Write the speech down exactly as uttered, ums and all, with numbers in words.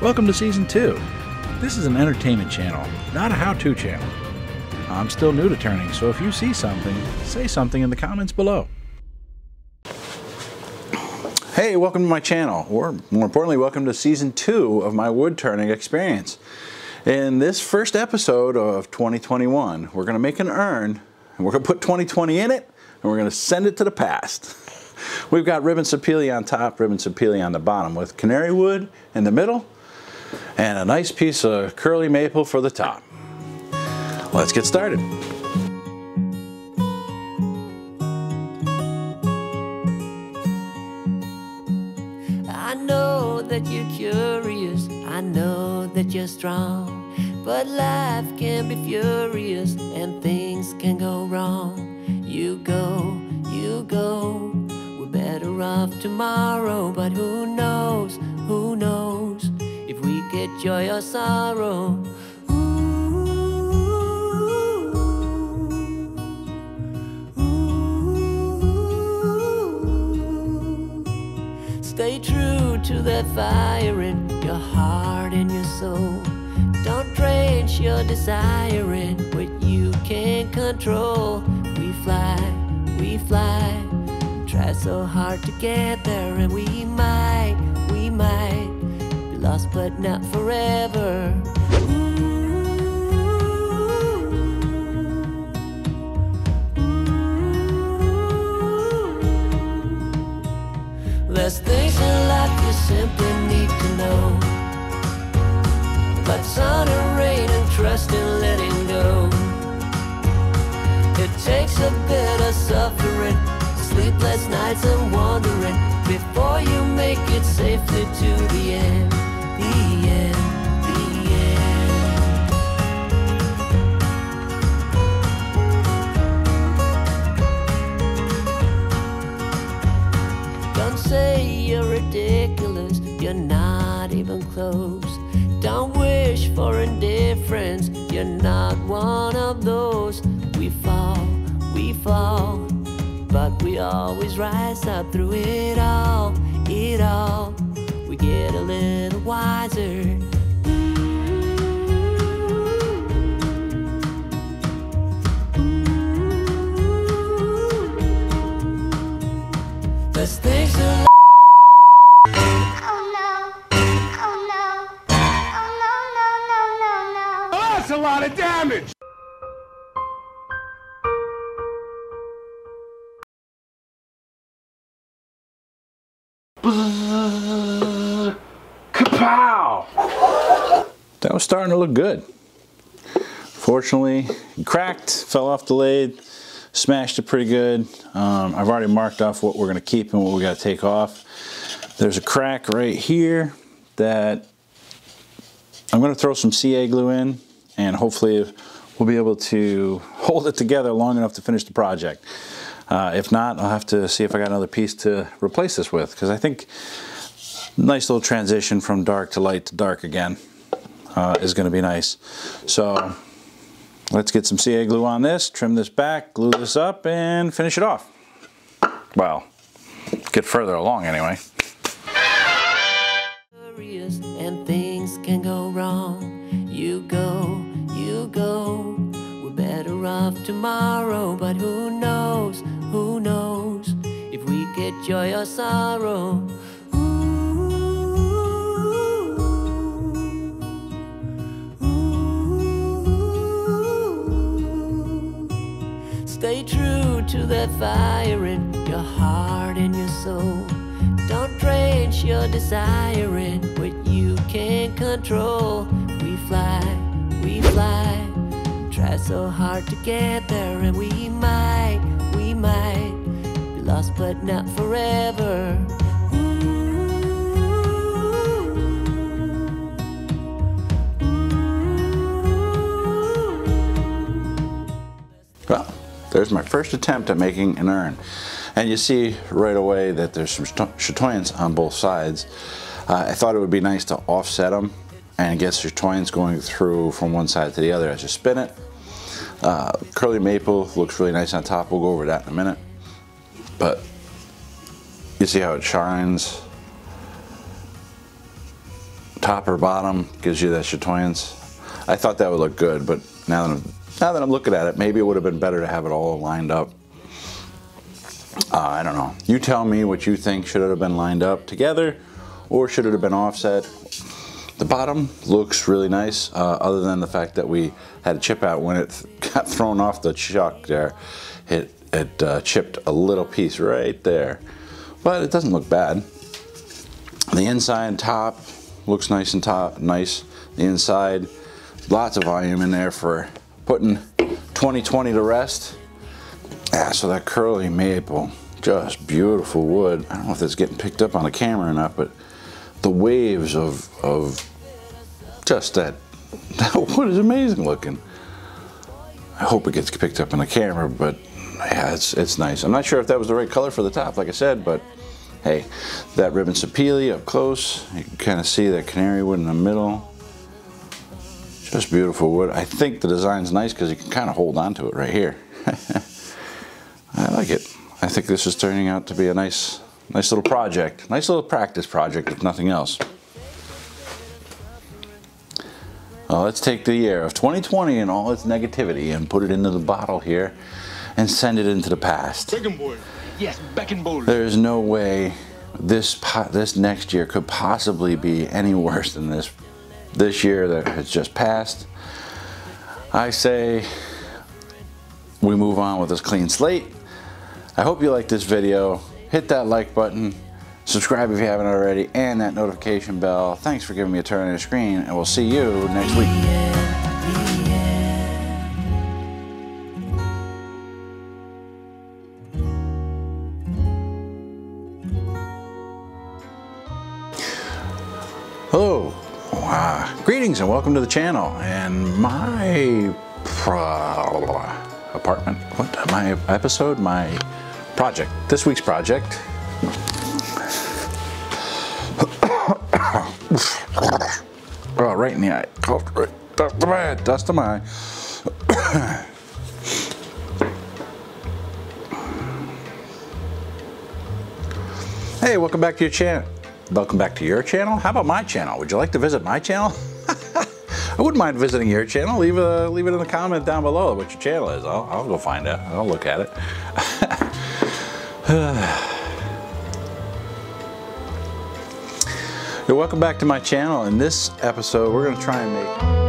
Welcome to Season two. This is an entertainment channel, not a how-to channel. I'm still new to turning, so if you see something, say something in the comments below. Hey, welcome to my channel, or more importantly, welcome to Season two of my wood turning experience. In this first episode of twenty twenty-one, we're going to make an urn, and we're going to put twenty twenty in it, and we're going to send it to the past. We've got ribbon sapele on top, ribbon sapele on the bottom, with canary wood in the middle, and a nice piece of curly maple for the top. Let's get started. I know that you're curious, I know that you're strong, but life can be furious and things can go wrong. You go, you go, we're better off tomorrow, but who knows, who knows, if we get joy or sorrow. Stay true to that fire in your heart and your soul. Don't drench your desire in what you can't control. We fly, we fly, try so hard to get there, and we might, we might be lost but not forever. There's things in life you simply need to know, like sun and rain and trust in letting go. It takes a bit of suffering, sleepless nights and wandering, before you make it safely to the end, the end, the end. Don't say you're ridiculous, you're not even close. Don't wish for indifference, you're not one of those. We fall, we fall, but we always rise up through it all, it all. We get a little wiser. There's things that damage. Kapow! That was starting to look good. Fortunately, it cracked, fell off the lathe, smashed it pretty good. Um, I've already marked off what we're going to keep and what we got to take off. There's a crack right here that I'm going to throw some C A glue in, and hopefully we'll be able to hold it together long enough to finish the project. Uh, if not, I'll have to see if I got another piece to replace this with, because I think nice little transition from dark to light to dark again uh, is gonna be nice. So let's get some C A glue on this, trim this back, glue this up, and finish it off. Well, get further along anyway. And things can go wrong. You go, you go, we're better off tomorrow, but who knows, who knows, if we get joy or sorrow. Ooh, ooh, ooh. Stay true to that fire in your heart and your soul. Don't drench your desire in what you can't control. We fly, we fly, try so hard to get there, and we might, we might be lost but not forever. Well, there's my first attempt at making an urn. And you see right away that there's some chatoyance on both sides. Uh, I thought it would be nice to offset them and get chatoyance going through from one side to the other as you spin it. Uh, curly maple looks really nice on top. We'll go over that in a minute. But you see how it shines. top or bottom, gives you that chatoyance. I thought that would look good, but now that I'm, now that I'm looking at it, maybe it would have been better to have it all lined up. Uh, I don't know. You tell me what you think. Should it have been lined up together, or should it have been offset? The bottom looks really nice, uh, other than the fact that we had a chip out when it got thrown off the chuck there. It, it uh, chipped a little piece right there, but it doesn't look bad. The inside top looks nice and top, nice. The inside, lots of volume in there for putting twenty twenty to rest. Ah, so that curly maple, just beautiful wood. I don't know if that's getting picked up on the camera or not, but the waves of, of just that, that wood is amazing looking. I hope it gets picked up on the camera, but yeah, it's, it's nice. I'm not sure if that was the right color for the top, like I said, but hey, that ribbon sapele up close. You can kind of see that canary wood in the middle. Just beautiful wood. I think the design's nice because you can kind of hold on to it right here. I like it. I think this is turning out to be a nice, nice little project. Nice little practice project, if nothing else. Well, let's take the year of twenty twenty and all its negativity and put it into the bottle here and send it into the past. Yes, there is no way this po this next year could possibly be any worse than this this year that has just passed. I say we move on with this clean slate. I hope you liked this video. Hit that like button, subscribe if you haven't already, and that notification bell. Thanks for giving me a turn on your screen, and we'll see you next week. Hello, uh, greetings and welcome to the channel and my pro apartment, what, my episode, my project, this week's project. Oh, right in the eye, oh, right, dust of my eye, dust of my eye. Hey, welcome back to your channel. Welcome back to your channel. How about my channel? Would you like to visit my channel? I wouldn't mind visiting your channel. Leave, a, leave it in the comment down below what your channel is. I'll, I'll go find out. I'll look at it. Hey, welcome back to my channel. In this episode, we're going to try and make...